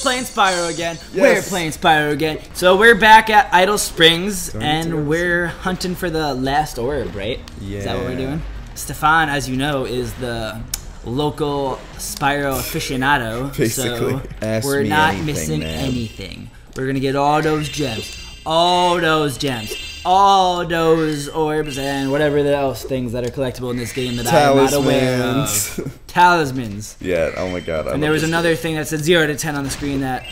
Playing Spyro again. Yes. We're playing Spyro again. So we're back at Idle Springs and we're hunting for the last orb, right? Yeah. Is that what we're doing? Stefan, as you know, is the local Spyro aficionado. Basically. So we're not missing anything. We're gonna get all those gems. All those gems. All those orbs and whatever else things that are collectible in this game that Talismans. I'm not aware of. Talismans. Yeah, oh my god. And there was another thing that said 0 to 10 on the screen that...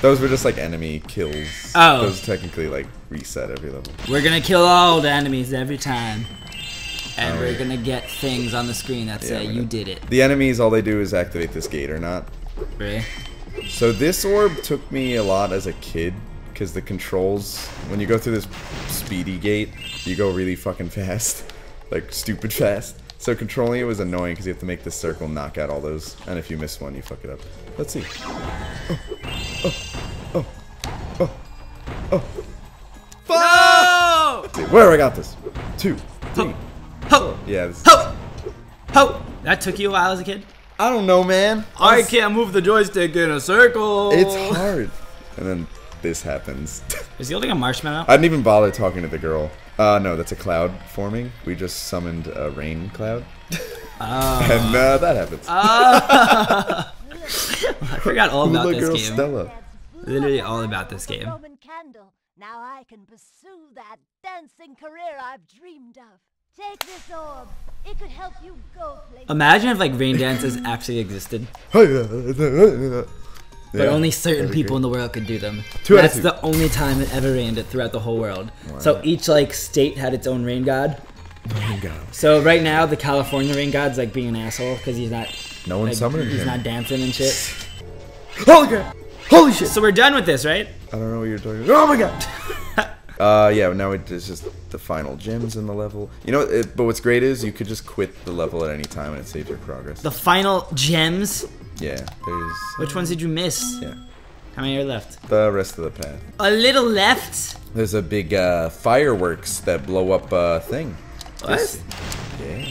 Those were just like enemy kills. Oh. Those technically like reset every level. We're gonna kill all the enemies every time. And we're gonna get things on the screen that say you did it. The enemies, all they do is activate this gate or not. Really? So this orb took me a lot as a kid. Because the controls, when you go through this speedy gate, you go really fucking fast. Like, stupid fast. So controlling it was annoying because you have to make this circle knock out all those. And if you miss one, you fuck it up. Let's see. Oh. Oh. Oh. Oh. Oh. No! Where I got this? 2, 3. Ho! Ho! Yeah, this is... Ho! Ho! That took you a while as a kid? I don't know, man. I can't move the joystick in a circle. It's hard. And then... This happens. Is he holding a marshmallow? I didn't even bother talking to the girl. No, that's a cloud forming. We just summoned a rain cloud. And that happens. I forgot all about this game. Stella. Literally all about this game. Now I can pursue that dancing career I've dreamed of. Take this orb. It could help you go places. Imagine if like rain dances actually existed. But only certain people in the world could do them. That's the only time it ever rained throughout the whole world. Wow. So each like state had its own rain god. Rain god. So right now the California rain god's like being an asshole because he's not. No one like, summoned him. He's not dancing and shit. Holy crap! Holy shit! So we're done with this, right? I don't know what you're talking about. Oh my god! Yeah. Now it's just the final gems in the level. You know, but what's great is you could just quit the level at any time and it saves your progress. The final gems. Yeah, there's... Which ones did you miss? Yeah. How many are left? The rest of the path. A little left? There's a big fireworks that blow up thing. What? This, yeah.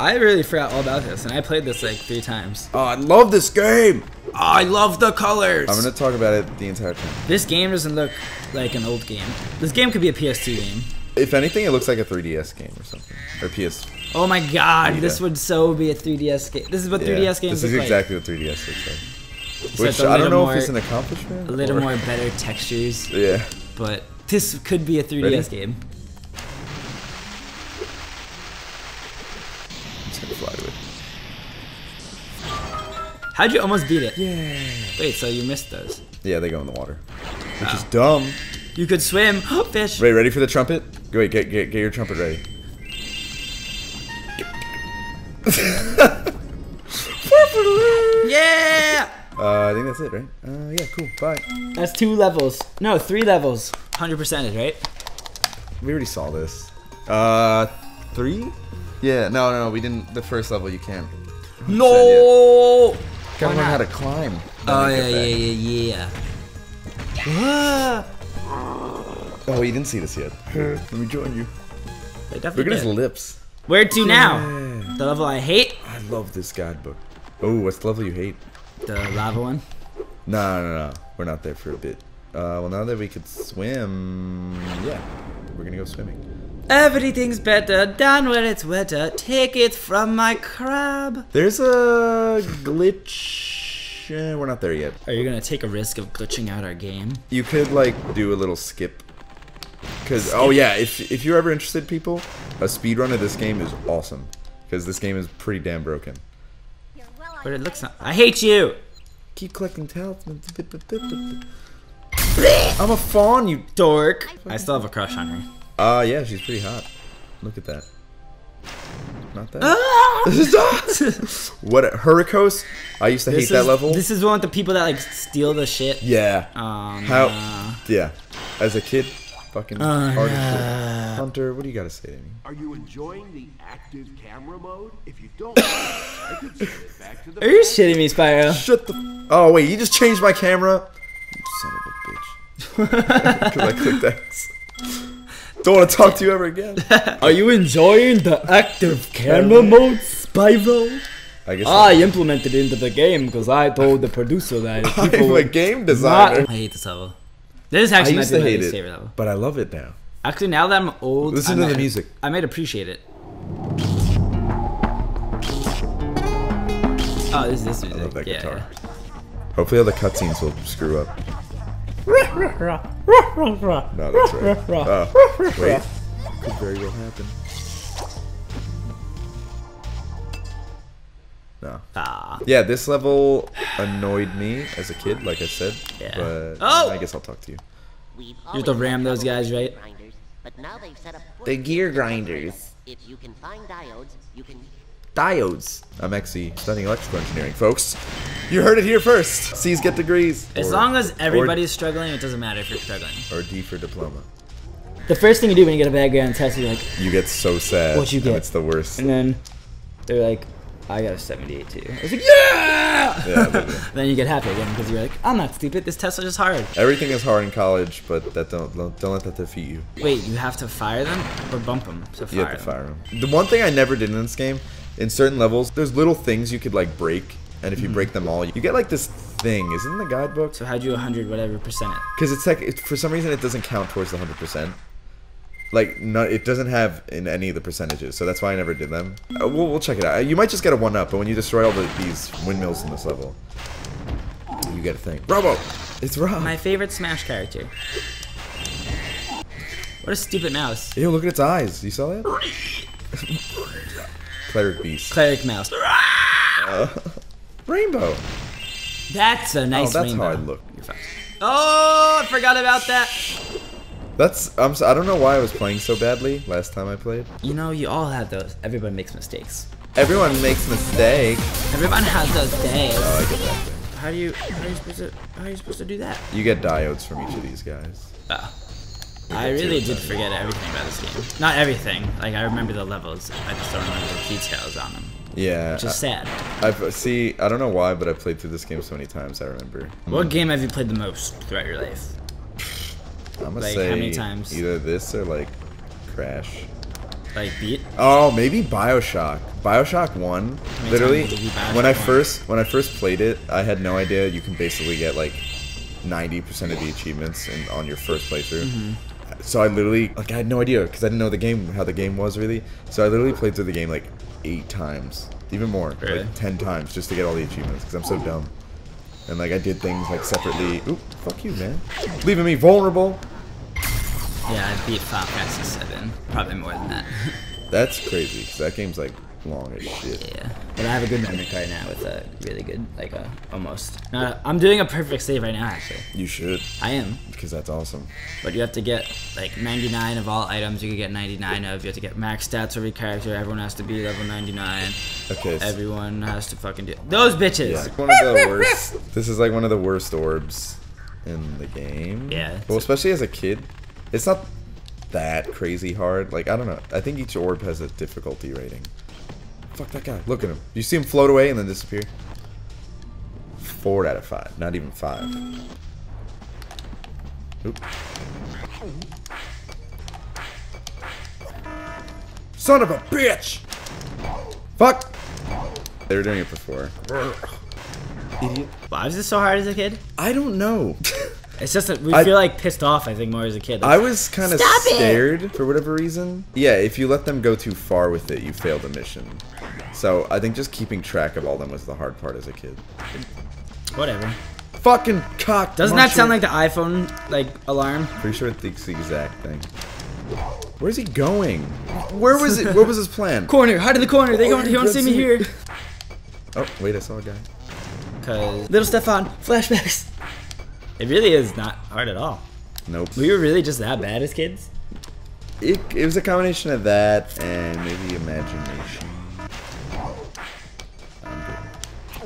I really forgot all about this, and I played this like 3 times. Oh, I love this game! Oh, I love the colors! I'm gonna talk about it the entire time. This game doesn't look like an old game. This game could be a PS2 game. If anything, it looks like a 3DS game or something. Or PS... Oh my god, Vita. This would so be a 3DS game. This is what 3DS games look like. This is exactly what 3DS looks like. Except which, I don't know if it's an accomplishment. A little more better textures. Yeah. But this could be a 3DS game. I'm just gonna fly with it. How'd you almost beat it? Yeah. Wait, so you missed those. Yeah, they go in the water. Which is dumb. You could swim. Fish. Wait, ready for the trumpet? Wait, get your trumpet ready. Yeah! I think that's it, right? Yeah, cool. Bye. That's 2 levels. No, 3 levels. 100%, right? We already saw this. 3? Yeah, no, we didn't. The first level you can't. No! Gotta learn how to climb. Oh, yeah. Oh, you didn't see this yet. Let me join you. Look at his lips. Where to now? Yeah. The level I hate? I love this guidebook. Oh, what's the level you hate? The lava one? No. We're not there for a bit. Well, now that we could swim... Yeah, we're gonna go swimming. Everything's better down where it's wetter. Take it from my crab. There's a glitch... we're not there yet. Are you gonna take a risk of glitching out our game? You could, like, do a little skip. Because, oh yeah, if you're ever interested, people, a speedrun of this game is awesome. Because this game is pretty damn broken. But it looks not. I hate you! Keep collecting talismans. I'm a fawn, you dork! I still have a crush on her. Yeah, she's pretty hot. Look at that. Not that. What, Hurricos? I used to hate that level. This is one of the people that, like, steal the shit. Yeah. How? Yeah. As a kid. Fucking artist. Hunter, what do you gotta say to me? Are you enjoying the active camera mode? If you don't, I could send it back to the. Are you shitting me, Spyro? Shut the. Oh wait, you just changed my camera. Son of a bitch. Because I clicked X. Don't want to talk to you ever again. Are you enjoying the active camera mode, Spyro? I guess I implemented it into the game because I told the producer that I'm a game designer. I hate this level. This is actually my least favorite level. But I love it now. Actually, now that I'm old, listen to the music. I might appreciate it. Oh, this is this music. I love that guitar. Yeah. Hopefully all the cutscenes will screw up. No, that's right. Oh, wait. Could very well happen. No. Ah. Yeah, this level annoyed me as a kid, like I said. Yeah. But I guess I'll talk to you. You have to ram those guys, right? The gear grinders. If you can find diodes, you can... Diodes. I'm actually studying electrical engineering, folks. You heard it here first. C's get degrees. As long as everybody's struggling, it doesn't matter if you're struggling. Or D for diploma. The first thing you do when you get a bad grade on test, you're like... You get so sad. What you get? It's the worst. And then they're like... I got a 78 too. It's like, yeah! Then you get happy again because you're like, I'm not stupid, this test is just hard. Everything is hard in college, but that don't let that defeat you. Wait, you have to fire them or bump them to fire them? You have to fire them. The one thing I never did in this game, in certain levels, there's little things you could like break, and if you break them all, you get like this thing. Isn't the guidebook? So how'd you 100 whatever % it? Because it's like, for some reason it doesn't count towards the 100%. Like, no, it doesn't have in any of the percentages, so that's why I never did them. We'll check it out. You might just get a 1-up, but when you destroy all these windmills in this level, you get a thing. Robo! It's Rob! My favorite Smash character. What a stupid mouse. Ew, look at its eyes. You saw that? Cleric Beast. Cleric Mouse. Rainbow! That's a nice rainbow. How I look. You're fine. Oh, I forgot about that! I don't know why I was playing so badly last time I played. You know, you all have those. Everyone makes mistakes. Everyone makes mistakes. Everyone has those days. Oh, I get that thing. How are you supposed to do that? You get diodes from each of these guys. Oh. I really did forget everything about this game. Not everything. Like, I remember the levels. I just don't remember the details on them. Yeah. Which is sad. See, I don't know why, but I played through this game so many times, I remember. What game have you played the most throughout your life? I'm gonna say how many times? Either this or like Crash. Like beat? Oh, maybe BioShock. BioShock 1. Literally, when I first played it, I had no idea you can basically get like 90% of the achievements on your first playthrough. So I literally I had no idea because I didn't know how the game was really. So I literally played through the game like 8 times, even more, really? Like 10 times just to get all the achievements because I'm so dumb. And like I did things like separately. Oop, fuck you, man. Leaving me vulnerable. Yeah, I beat Final Fantasy 7. Probably more than that. That's crazy, because that game's like long as shit. Yeah, but I have a good memory card now with a really good, like almost. Now, I'm doing a perfect save right now, actually. You should. I am. Because that's awesome. But you have to get like 99 of all items. You can get 99 of. You have to get max stats every character. Everyone has to be level 99. Okay. So everyone has to fucking do those bitches. Yeah, one of the worst. This is like one of the worst orbs in the game. Yeah. Well, especially as a kid. It's not that crazy hard. Like, I don't know. I think each orb has a difficulty rating. Fuck that guy. Look at him. You see him float away and then disappear? 4 out of 5. Not even 5. Oop. Son of a bitch! Fuck! They were doing it before. Idiot. Why was this so hard as a kid? I don't know. It's just that we feel like pissed off, I think, more as a kid. Like, I was kind of scared for whatever reason. Yeah, if you let them go too far with it, you fail the mission. So I think just keeping track of all them was the hard part as a kid. Whatever. Fucking cock. Doesn't that sound like the iPhone like alarm? Pretty sure it's the exact thing. Where's he going? Where was it? What was his plan? Corner. Hide in the corner. They don't want to see me here. Oh wait, I saw a guy. Cause little Stefan flashbacks. It really is not hard at all. Nope. We were really just that bad as kids? It was a combination of that and maybe imagination.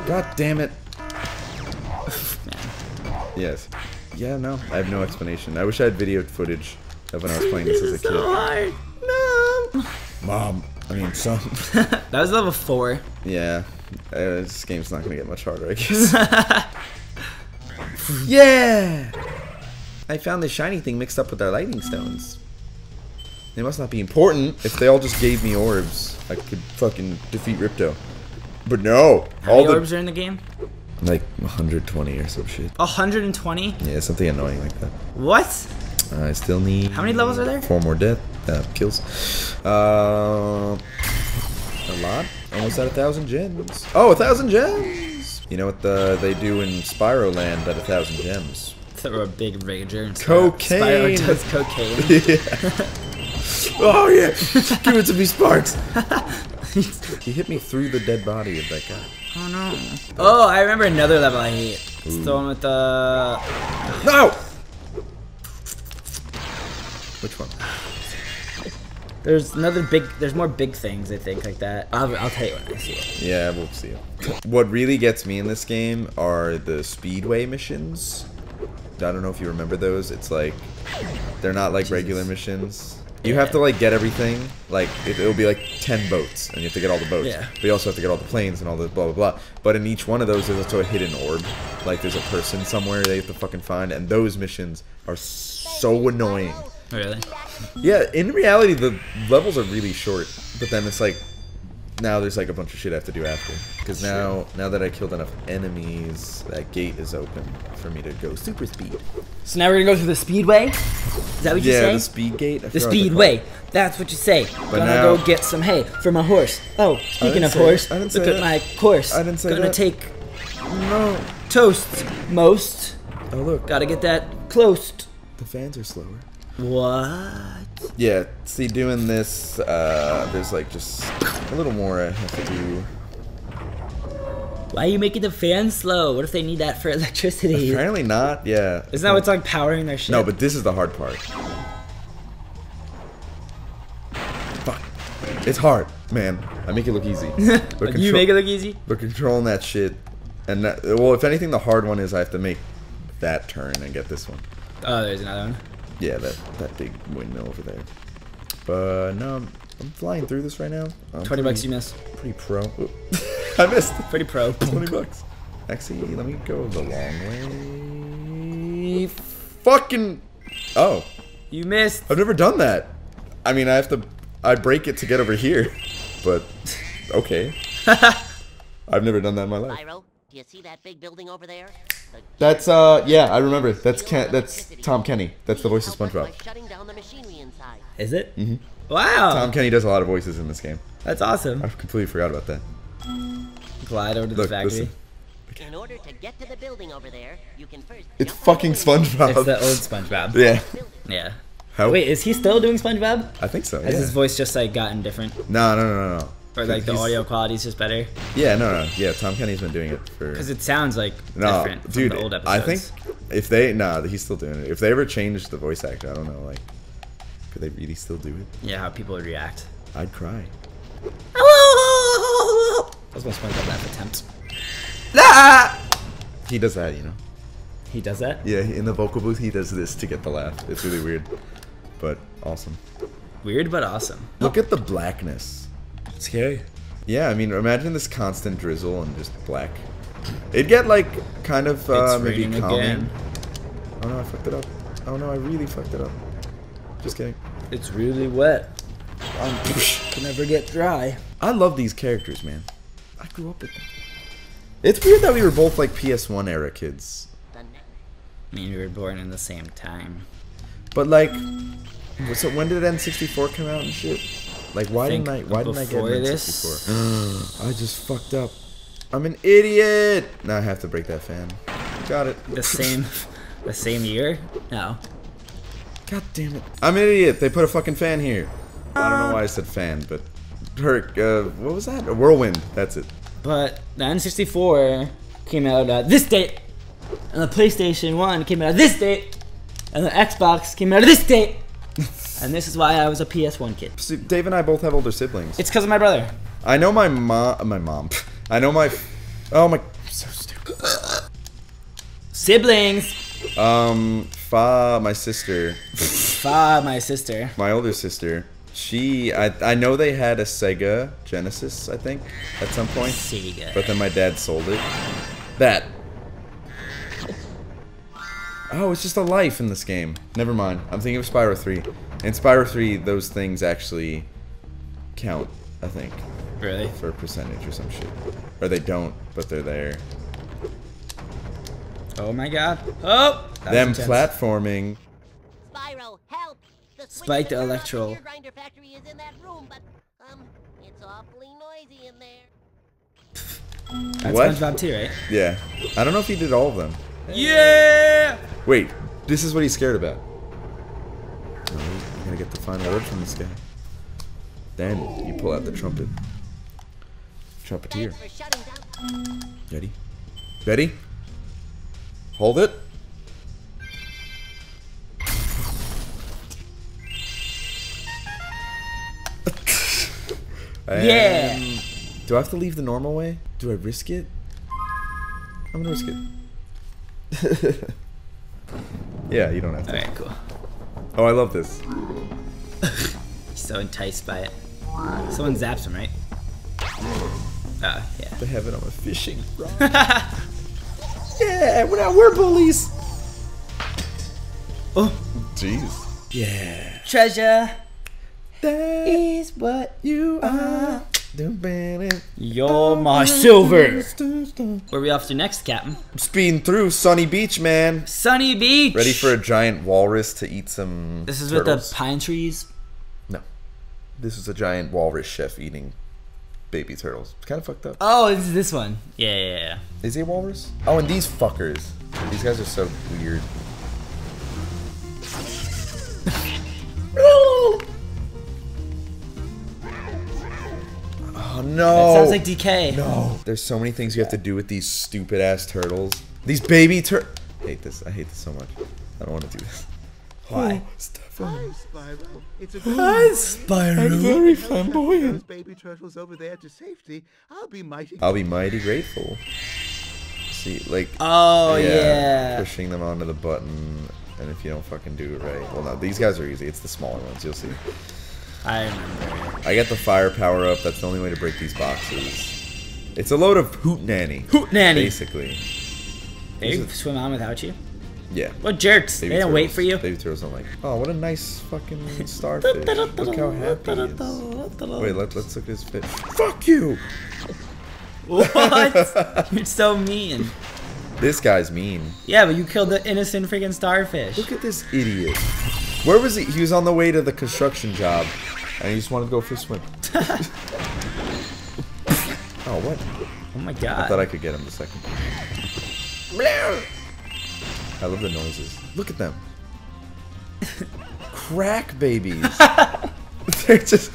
God damn it. Yes. Yeah, no. I have no explanation. I wish I had video footage of when I was playing this as a kid. So hard. No. Mom. I mean, son. That was level 4. Yeah. This game's not going to get much harder, I guess. Yeah! I found this shiny thing mixed up with our lightning stones. They must not be important. If they all just gave me orbs, I could fucking defeat Ripto. But no! How many orbs are in the game? Like 120 or some shit. 120? Yeah, something annoying like that. What? I still need... How many levels are there? 4 more death. Kills. A lot? Almost at 1,000 gems. Oh, 1,000 gems! You know what they do in Spyro Land at 1,000 gems? They're a big rager. Cocaine! Spyro does cocaine. Yeah. Oh yeah! Give it to me, Sparks! He hit me through the dead body of that guy. Oh no. Oh, I remember another level I hate. It's the one with the... No! Which one? There's another big... There's more big things, I think, like that. I'll tell you when I see it. Yeah, we'll see it. What really gets me in this game are the Speedway missions. I don't know if you remember those. It's like... They're not like regular missions. You have to like get everything, like it'll be like 10 boats, and you have to get all the boats. Yeah. But you also have to get all the planes and all the blah blah blah. But in each one of those, there's also a hidden orb. Like there's a person somewhere they have to fucking find, and those missions are so annoying. Really? Yeah, in reality, the levels are really short, but then it's like, now there's like a bunch of shit I have to do after. Because now that I killed enough enemies, that gate is open for me to go super speed. So now we're gonna go through the speedway? Is that what you say? Yeah, the speed gate. The speedway. That's what you say. But gonna go get some hay for my horse. Oh, speaking of horse, look at my course. I didn't say that. Gonna take toast most. Oh look. Gotta get that close. The fans are slower. What? Yeah, see, doing this, there's like just a little more I have to do. Why are you making the fans slow? What if they need that for electricity? Apparently not, yeah. Isn't that what's like powering their shit? No, but this is the hard part. Fuck. It's hard, man. I make it look easy. But you make it look easy? But controlling that shit. And that, well, if anything, the hard one is I have to make that turn and get this one. Oh, there's another one. Yeah, that big windmill over there. But no, I'm flying through this right now. $20 you missed. Pretty pro. I missed. Pretty pro. $20. Actually, let me go the long way. Fucking. Oh. You missed. I've never done that. I mean, I have to. I break it to get over here. But okay. I've never done that in my life. Spyro, do you see that big building over there? That's yeah, I remember. That's Tom Kenny. That's the voice of SpongeBob. Is it? Mm-hmm. Wow. Tom Kenny does a lot of voices in this game. That's awesome. I completely forgot about that. Glide over to the factory. Okay. In order to get to the building over there, you can first. It's fucking SpongeBob. It's the old SpongeBob. Yeah. Yeah. How? Wait, is he still doing SpongeBob? I think so. Has his voice just like gotten different? No. Or like the audio quality's just better. Yeah, no. Yeah, Tom Kenny's been doing it for. Because it sounds like different from the old episodes. I think if they he's still doing it. If they ever changed the voice actor, I don't know. Like, could they really still do it? Yeah, how people would react. I'd cry. That was my SpongeBob laugh attempt. He does that, you know. He does that. Yeah, in the vocal booth, he does this to get the laugh. It's really weird, but awesome. Weird but awesome. Look at the blackness. Scary. Yeah, I mean, imagine this constant drizzle and just black. It'd get like kind of maybe calming. Again. Oh no, I fucked it up. Oh no, I really fucked it up. Just kidding. It's really wet. Can never get dry. I love these characters, man. I grew up with them. It's weird that we were both like PS1 era kids. I mean, we were born in the same time. But like, so when did N64 come out and shit? Like why didn't I get an N64? I just fucked up. I'm an idiot. Now I have to break that fan. Got it. The same year? No. God damn it. I'm an idiot. They put a fucking fan here. I don't know why I said fan, but what was that? A whirlwind. That's it. But the N64 came out this date, and the PlayStation 1 came out this date, and the Xbox came out this date. And this is why I was a PS1 kid. So Dave and I both have older siblings. It's because of my brother. I know my mom. I know my. Oh my. I'm so stupid. Siblings. My sister. My sister. My older sister. She. I know they had a Sega Genesis. I think at some point. Sega. But then my dad sold it. That. Oh, it's just a life in this game. Never mind. I'm thinking of Spyro 3. In Spyro 3, those things actually count, I think. Really? For a percentage or some shit. Or they don't, but they're there. Oh my god. Oh! Them intense. Platforming. Spyro, help! The Spike the Electro. Your grinder factory is in that room, but, it's awfully noisy in there. That's what? SpongeBob too, right? Yeah. I don't know if he did all of them. Yeah! Wait, this is what he's scared about. Oh, I'm gonna get the final word from this guy. Then you pull out the trumpet. Trumpeteer. Ready? Ready? Hold it. Yeah! Do I have to leave the normal way? Do I risk it? I'm gonna risk it. Yeah, you don't have to. Alright, cool. Oh, I love this. He's so enticed by it. Someone zaps him, right? Oh, yeah. They have it on a fishing rod. Yeah, we're bullies! Oh. Jeez. Yeah. Treasure. That is what you are. You're my silver. Where are we off to next, Captain? Speeding through Sunny Beach, man. Sunny Beach. Ready for a giant walrus to eat some This is turtles. With the pine trees? No. This is a giant walrus chef eating baby turtles. It's kind of fucked up. Oh, it's this one. Yeah, yeah, yeah. Is he a walrus? Oh, and these fuckers. These guys are so weird. Oh no! That sounds like DK. No. There's so many things you have to do with these stupid ass turtles. These baby tur- I hate this. I hate this so much. I don't want to do this. Why? Oh, Stefan. Hi, Spyro. It's a Hi, Spyro. I'm very flamboyant. Baby turtles over there to safety. I'll be mighty grateful. See, like. Oh yeah. Pushing them onto the button, and if you don't fucking do it right, well, no, these guys are easy. It's the smaller ones. You'll see. I remember. I got the fire power up. That's the only way to break these boxes. It's a load of hootenanny. Hootenanny. Basically. They swim on without you? Yeah. What jerks. Baby they turtles. Don't wait for you. Baby turtles don't like, oh, what a nice fucking starfish. Look how happy he is. Wait, let's look at his fish. Fuck you! What? You're so mean. This guy's mean. Yeah, but you killed the innocent freaking starfish. Look at this idiot. Where was he? He was on the way to the construction job. And he just wanted to go for a swim. Oh, what? Oh my god. I thought I could get him in a second. I love the noises. Look at them. Crack babies. They're just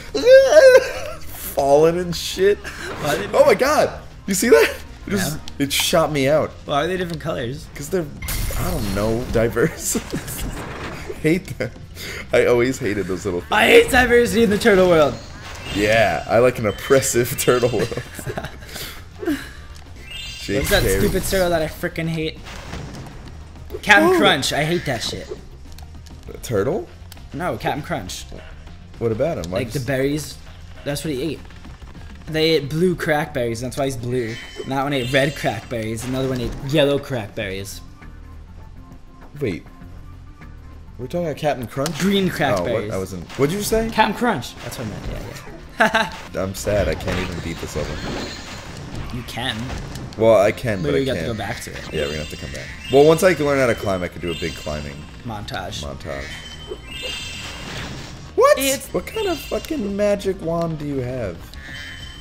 falling and shit. Oh my god. You see that? It, just, it shot me out. Why are they different colors? Because they're, I don't know, diverse. Hate them. I always hated those little things. I hate diversity in the turtle world. Yeah, I like an oppressive turtle world. What's that stupid turtle that I freaking hate? Captain Crunch, I hate that shit. A turtle? No, Captain Crunch. What about him? Why like the berries, that's what he ate. They ate blue crackberries, that's why he's blue. And that one ate red crackberries, another one ate yellow crackberries. Wait. We're talking about Captain Crunch? Green crackberries. Oh, I wasn't. What'd you say? Captain Crunch. That's what I meant. Yeah, yeah. I'm sad. I can't even beat this level. You can. Well, I can, but I can't. We have to go back to it. Yeah, we're gonna have to come back. Well, once I learn how to climb, I could do a big climbing montage. What? What kind of fucking magic wand do you have?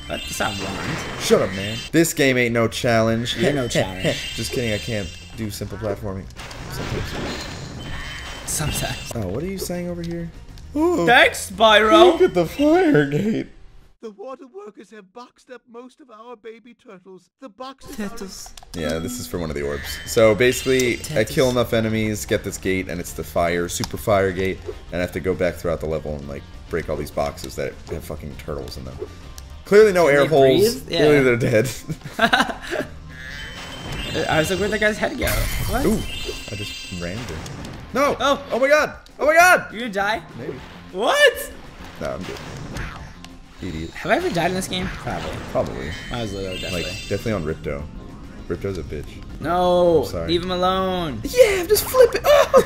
That's not wand. Shut up, man. This game ain't no challenge. Ain't no challenge. Just kidding. I can't do simple platforming. Sometimes. Oh, what are you saying over here? Ooh, thanks, Spyro! Look at the fire gate. The water workers have boxed up most of our baby turtles. The boxes are... Yeah, this is for one of the orbs. So basically, Tetis. I kill enough enemies, get this gate, and it's the fire, super fire gate, and I have to go back throughout the level and like break all these boxes that have fucking turtles in them. Clearly no air holes. Yeah. Clearly they're dead. I was like, where'd that guy's head go? What? Ooh, I just rammed it. No! Oh! Oh my god! Oh my god! You're gonna die? Maybe. What? No, I'm good. Idiot. Have I ever died in this game? Probably. Probably. I was literally definitely. Like, definitely on Ripto. Ripto's a bitch. No, leave him alone. Yeah, I'm just flipping. Oh,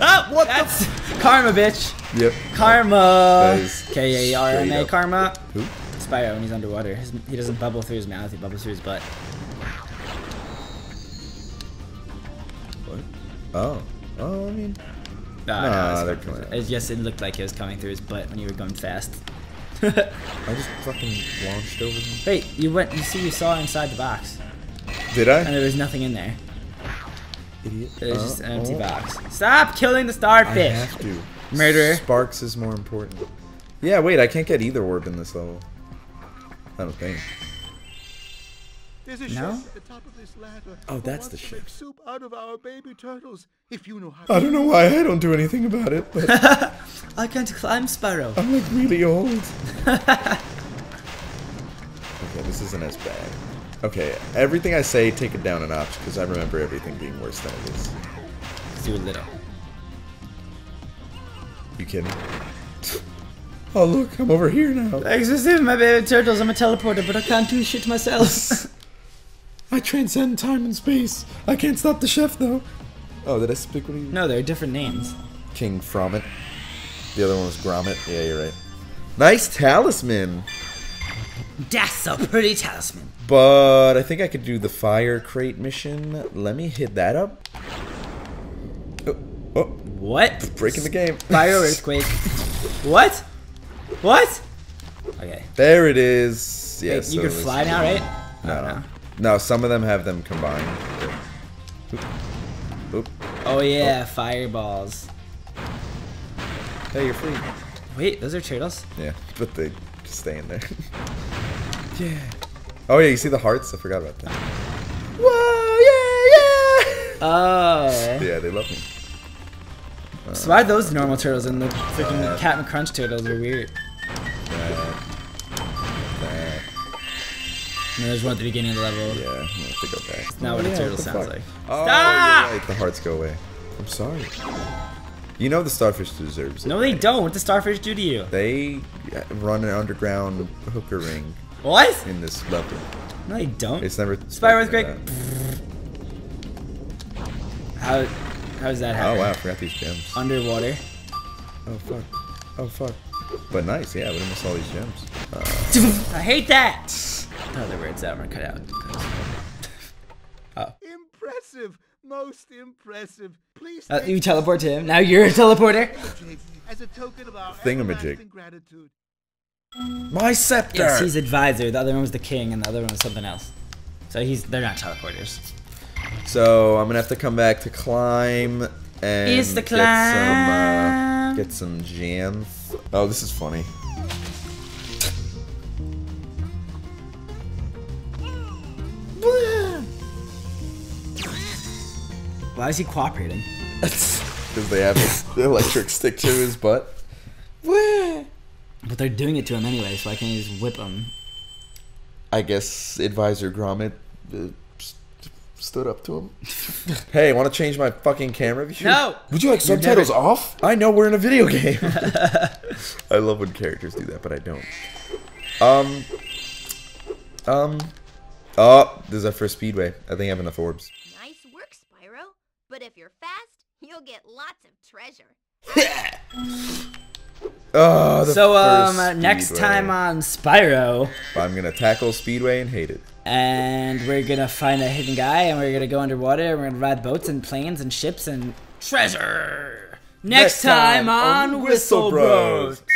oh what? That's karma, bitch. Yep. Karma. K-A-R-M-A. Karma. Who? Spyro when he's underwater. He doesn't bubble through his mouth. He bubbles through his butt. What? Oh. Oh, I mean. No, they're coming out. Yes, it looked like it was coming through his butt when you were going fast. I just fucking launched over him. Wait, you went. You see, you saw inside the box. Did I? And there was nothing in there. Idiot. It was just an empty box. Stop killing the starfish. I have to. Murderer. Sparks is more important. Yeah, wait. I can't get either orb in this level. I don't think. There's a chef at the top of this ladder. Oh, that's the chef. Soup out of our baby turtles. If you know how. I don't know why I don't do anything about it. But I can't climb, Spyro. I'm like really old. Okay, this isn't as bad. Okay, everything I say, take it down a notch because I remember everything being worse than it is. Because you were little. You kidding? Oh look, I'm over here now. Thanks for saving my baby turtles. I'm a teleporter, but I can't do shit myself. I transcend time and space. I can't stop the chef, though. Oh, did I speak with you? No, they're different names. King Gromit. The other one was Gromit. Yeah, you're right. Nice talisman. That's a pretty talisman. But I think I could do the fire crate mission. Let me hit that up. Oh, oh. What? Breaking the game. Fire earthquake. What? What? Okay. There it is. Yes. Wait, you can fly now, right? No. No, some of them have them combined. Oop. Oop. Oh yeah, fireballs. Hey, you're free. Wait, those are turtles? Yeah, but they just stay in there. Yeah. Oh yeah, you see the hearts? I forgot about that. Whoa, yeah! Oh. Yeah, they love me. So why are those normal turtles and the freaking Captain Crunch turtles are weird? No, there's one at the beginning of the level. Yeah, I'm gonna have to go back. It's not what a turtle sounds like. Oh, stop! You're right. The hearts go away. I'm sorry. You know the starfish deserves it. No, they don't. What does starfish do to you? They run an underground hooker ring. What? In this level. No, they don't. It's never. Spyro earthquake. How does that happen? Oh wow, I forgot these gems. Underwater. Oh fuck. Oh fuck. But nice, yeah. We missed all these gems. I hate that. Other words that were cut out. Oh. Impressive, most impressive. Please. You teleport to him. Now you're a teleporter. As a token of our thingamajig. Gratitude. My scepter. Yes, he's advisor. The other one was the king, and the other one was something else. So they're not teleporters. So I'm gonna have to come back to climb and get some gems. Oh, this is funny. Why is he cooperating? Because they have an electric stick to his butt. But they're doing it to him anyway, so I can't just whip him. I guess Advisor Gromit stood up to him. Hey, want to change my fucking camera view? No! Would you like subtitles off? I know we're in a video game. I love when characters do that, but I don't. Oh, this is our first speedway. I think I have enough orbs. But if you're fast, you'll get lots of treasure. Oh, next time on Spyro, I'm gonna tackle Speedway and hate it. And we're gonna find a hidden guy, and we're gonna go underwater, and we're gonna ride boats and planes and ships and treasure. Next time on Whistle Bros.